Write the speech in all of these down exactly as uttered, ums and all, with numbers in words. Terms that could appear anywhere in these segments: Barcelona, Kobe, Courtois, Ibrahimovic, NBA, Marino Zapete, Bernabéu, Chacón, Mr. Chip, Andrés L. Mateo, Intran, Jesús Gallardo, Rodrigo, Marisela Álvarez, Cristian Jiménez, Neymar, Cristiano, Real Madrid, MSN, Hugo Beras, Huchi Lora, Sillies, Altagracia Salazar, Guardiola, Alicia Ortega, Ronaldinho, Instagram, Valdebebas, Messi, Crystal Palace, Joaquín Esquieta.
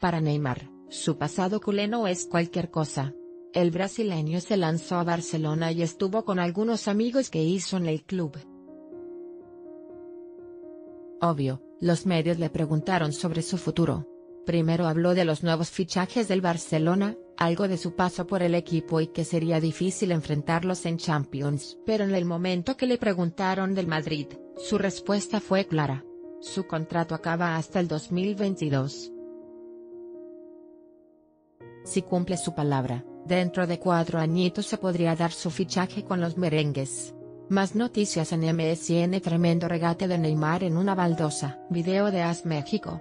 Para Neymar, su pasado culé no es cualquier cosa. El brasileño se lanzó a Barcelona y estuvo con algunos amigos que hizo en el club. Obvio, los medios le preguntaron sobre su futuro. Primero habló de los nuevos fichajes del Barcelona, algo de su paso por el equipo y que sería difícil enfrentarlos en Champions. Pero en el momento que le preguntaron del Madrid, su respuesta fue clara. Su contrato acaba hasta el dos mil veintidós. Si cumple su palabra, dentro de cuatro añitos se podría dar su fichaje con los merengues. Más noticias en M S N. Tremendo regate de Neymar en una baldosa. Video de A S México.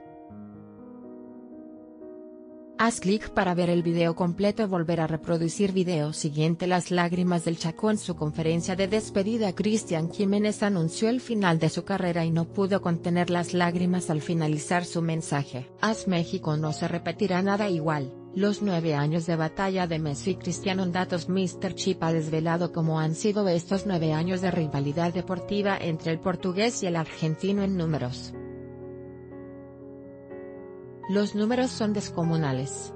Haz clic para ver el video completo y volver a reproducir video siguiente. Las lágrimas del Chacón. En su conferencia de despedida, Cristian Jiménez anunció el final de su carrera y no pudo contener las lágrimas al finalizar su mensaje. A S México: no se repetirá nada igual. Los nueve años de batalla de Messi y Cristiano. Datos. mister Chip ha desvelado cómo han sido estos nueve años de rivalidad deportiva entre el portugués y el argentino en números. Los números son descomunales.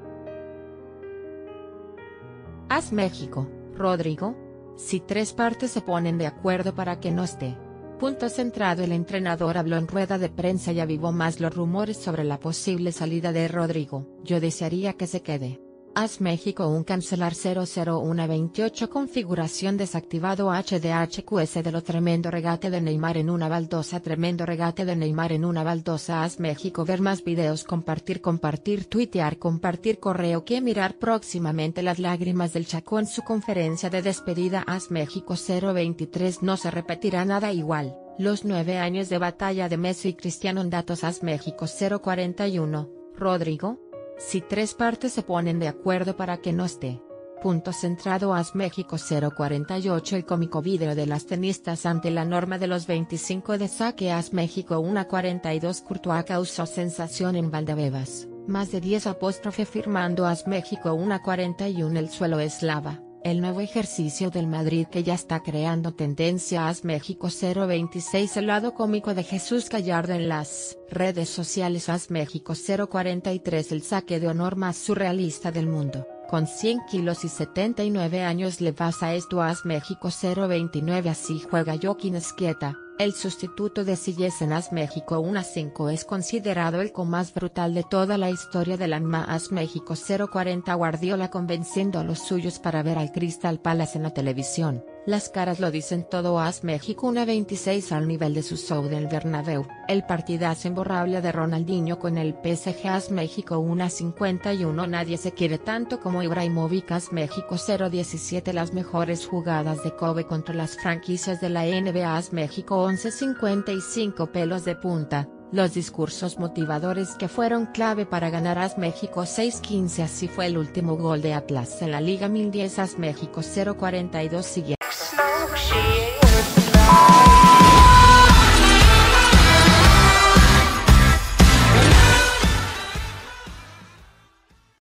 A S México, Rodrigo. Si tres partes se ponen de acuerdo para que no esté. Punto centrado. El entrenador habló en rueda de prensa y avivó más los rumores sobre la posible salida de Rodrigo. Yo desearía que se quede. A S México. Un cancelar cero cero uno veintiocho configuración desactivado H D H Q S de lo tremendo regate de Neymar en una baldosa. Tremendo regate de Neymar en una baldosa. A S México. Ver más videos. Compartir, compartir, tuitear, compartir correo. Que mirar próximamente. Las lágrimas del Chacón. Su conferencia de despedida. A S México. Cero veintitrés. No se repetirá nada igual. Los nueve años de batalla de Messi y Cristiano. Datos. A S México. Cero cuarenta y uno. Rodrigo. Si tres partes se ponen de acuerdo para que no esté. Punto centrado. A S México. Cero cuarenta y ocho. El cómico video de las tenistas ante la norma de los veinticinco de saque. A S México. uno cuarenta y dos. Courtois causó sensación en Valdebebas, más de diez apóstrofe firmando. A S México. uno cuarenta y uno. El suelo es lava, el nuevo ejercicio del Madrid que ya está creando tendencia. A S México. Cero veintiséis. El lado cómico de Jesús Gallardo en las redes sociales. A S México. Cero cuarenta y tres. El saque de honor más surrealista del mundo, con cien kilos y setenta y nueve años le pasa esto a A S México. Cero veintinueve. Así juega Joaquín Esquieta, el sustituto de Sillies en A S México. uno cinco. Es considerado el co más brutal de toda la historia del A M A. A S México. Cero cuarenta. Guardiola convenciendo a los suyos para ver al Crystal Palace en la televisión. Las caras lo dicen todo. A S México. uno veintiséis. Al nivel de su show del Bernabéu, el partidazo imborrable de Ronaldinho con el P S G. A S México. uno cincuenta y uno. Nadie se quiere tanto como Ibrahimovic. A S México. cero diecisiete. Las mejores jugadas de Kobe contra las franquicias de la N B A. A S México. once cincuenta y cinco. Pelos de punta. Los discursos motivadores que fueron clave para ganar. A S México. seis quince. Así fue el último gol de Atlas en la Liga mil diez. A S México. cero cuarenta y dos. Siguiente.